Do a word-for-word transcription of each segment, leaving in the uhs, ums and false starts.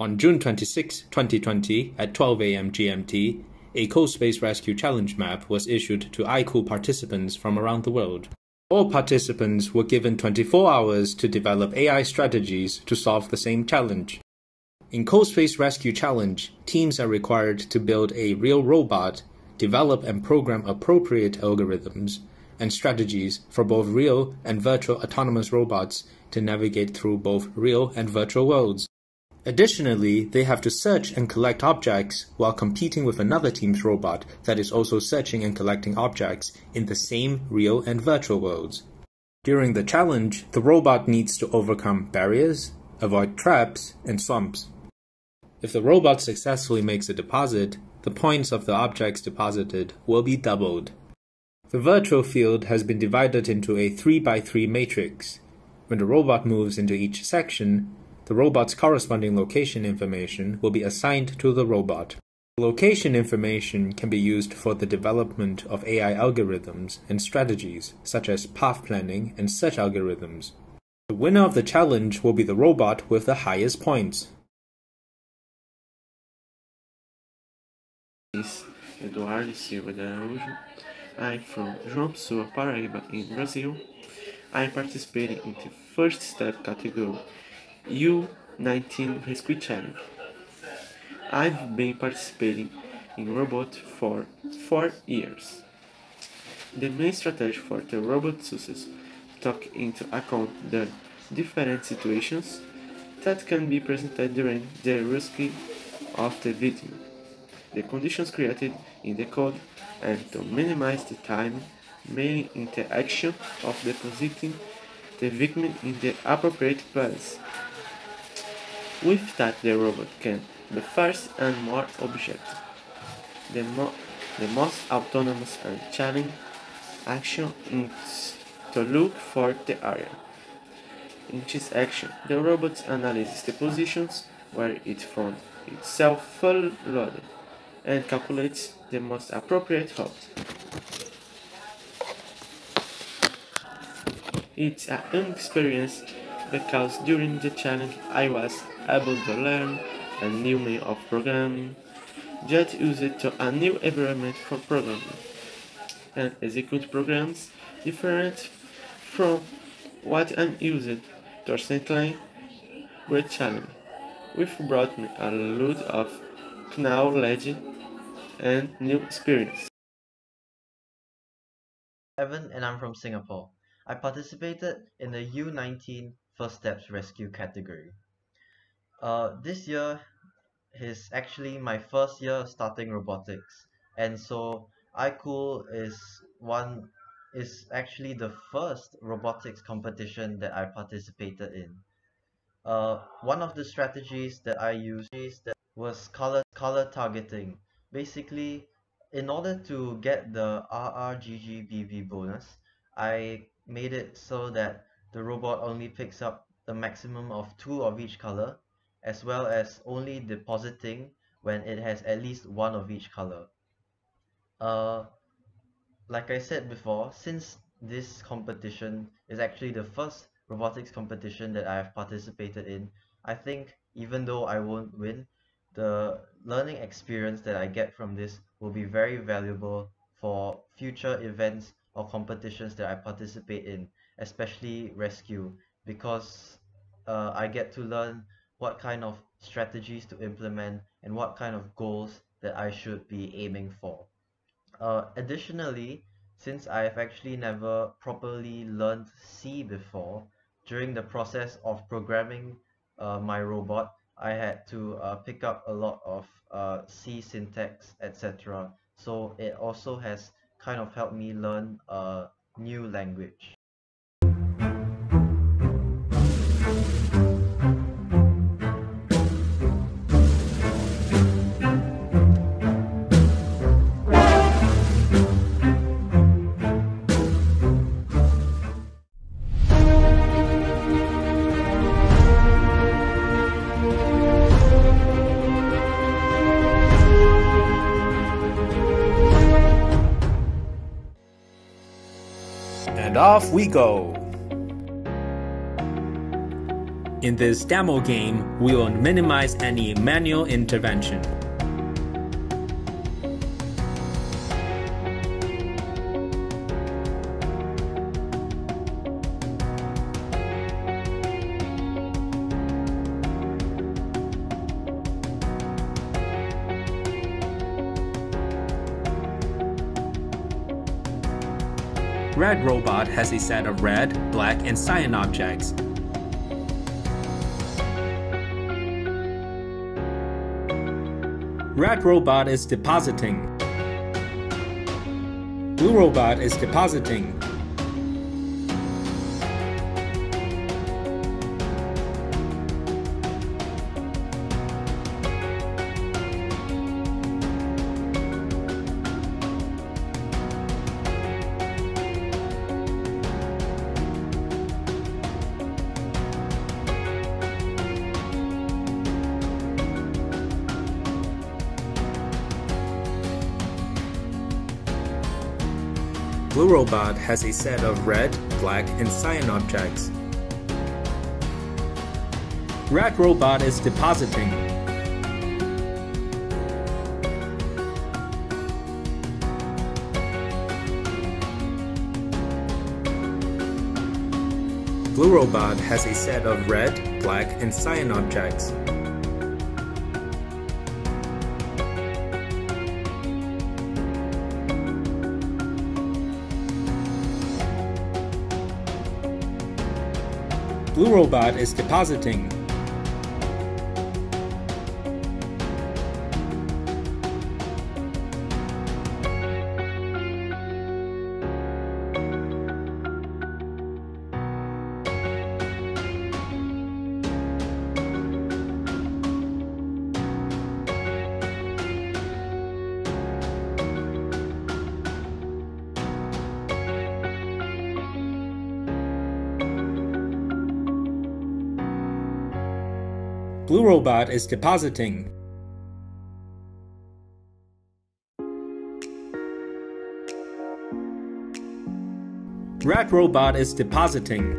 On June twenty-sixth, twenty twenty, at twelve A M G M T, a CoSpace Rescue Challenge map was issued to iCooL participants from around the world. All participants were given twenty-four hours to develop A I strategies to solve the same challenge. In CoSpace Rescue Challenge, teams are required to build a real robot, develop and program appropriate algorithms and strategies for both real and virtual autonomous robots to navigate through both real and virtual worlds. Additionally, they have to search and collect objects while competing with another team's robot that is also searching and collecting objects in the same real and virtual worlds. During the challenge, the robot needs to overcome barriers, avoid traps, and swamps. If the robot successfully makes a deposit, the points of the objects deposited will be doubled. The virtual field has been divided into a three by three matrix. When the robot moves into each section, the robot's corresponding location information will be assigned to the robot. Location information can be used for the development of A I algorithms and strategies, such as path planning and search algorithms. The winner of the challenge will be the robot with the highest points. This is Eduardo Silva de Araújo. I'm from João Pessoa, Paraíba, in Brazil. I'm participating in the first step category U nineteen Rescue Challenge. I've been participating in robot for four years. The main strategy for the robot success took into account the different situations that can be presented during the rescue of the victim, the conditions created in the code, and to minimize the time, main interaction of depositing the victim in the appropriate place. With that, the robot can be fast and more objective. The, mo the most autonomous and challenging action is to look for the area. In this action, the robot analyzes the positions where it found itself full loaded and calculates the most appropriate route. It's an experience because during the challenge I was able to learn a new way of programming, just use it to a new environment for programming, and execute programs different from what I'm used to recently. Great challenge, which brought me a lot of knowledge and new experience. Evan and I'm from Singapore. I participated in the U nineteen First Steps Rescue category. Uh, this year is actually my first year starting robotics, and so iCooL is one is actually the first robotics competition that I participated in. Uh, one of the strategies that I used was color color targeting. Basically, in order to get the R R G G B B bonus, I made it so that the robot only picks up the maximum of two of each color, as well as only depositing when it has at least one of each color. Uh, like I said before, since this competition is actually the first robotics competition that I have participated in, I think even though I won't win, the learning experience that I get from this will be very valuable for future events or competitions that I participate in, especially rescue, because uh, I get to learn what kind of strategies to implement and what kind of goals that I should be aiming for. Uh, additionally, since I've actually never properly learned C before, during the process of programming uh, my robot, I had to uh, pick up a lot of uh, C syntax, et cetera. So it also has kind of helped me learn a new language. And off we go! In this demo game, we will minimize any manual intervention. Red robot has a set of red, black, and cyan objects. Red robot is depositing. Blue robot is depositing. Blue robot has a set of red, black, and cyan objects. Red robot is depositing. Blue robot has a set of red, black, and cyan objects. Blue robot is depositing. Blue robot is depositing. Red robot is depositing.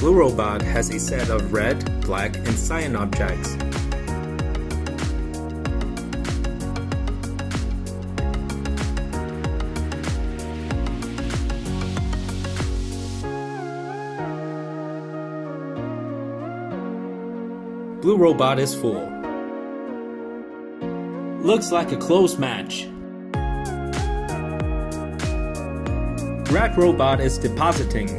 Blue robot has a set of red, black, and cyan objects. Blue robot is full. Looks like a close match. Red robot is depositing.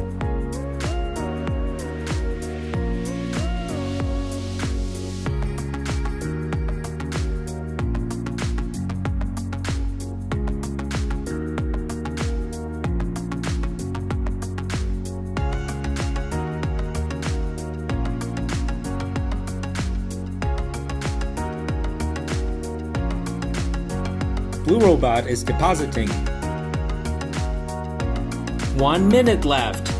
Blue robot is depositing. One minute left.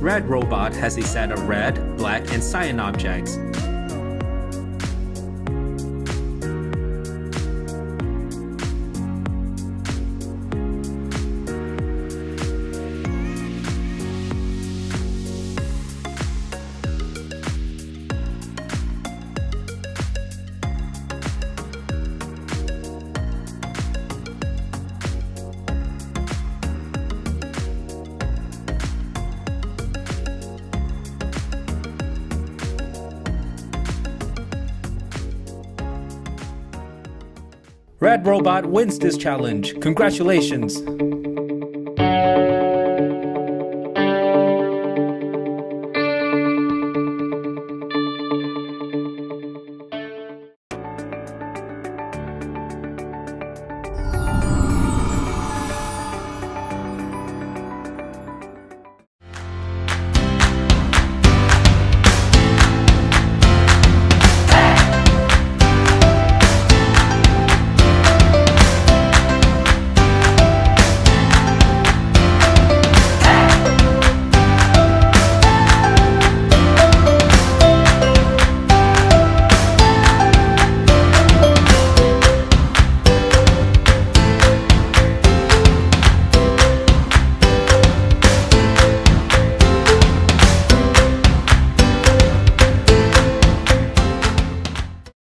Red robot has a set of red, black, and cyan objects. Red robot wins this challenge. Congratulations!